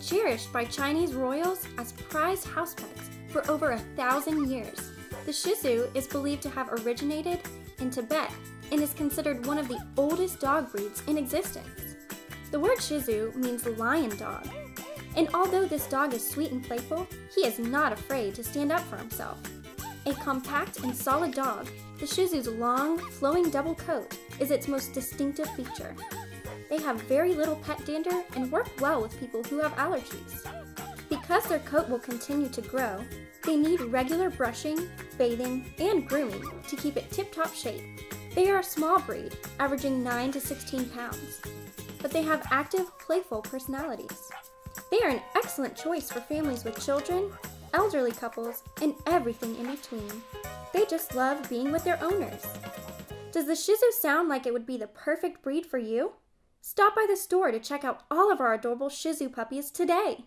Cherished by Chinese royals as prized house pets for over 1,000 years, the Shih Tzu is believed to have originated in Tibet and is considered one of the oldest dog breeds in existence. The word Shih Tzu means lion dog, and although this dog is sweet and playful, he is not afraid to stand up for himself. A compact and solid dog, the Shih Tzu's long, flowing double coat is its most distinctive feature. They have very little pet dander and work well with people who have allergies. Because their coat will continue to grow, they need regular brushing, bathing, and grooming to keep it tip-top shape. They are a small breed, averaging 9 to 16 pounds, but they have active, playful personalities. They are an excellent choice for families with children, elderly couples, and everything in between. They just love being with their owners. Does the Shih Tzu sound like it would be the perfect breed for you? Stop by the store to check out all of our adorable Shih Tzu puppies today!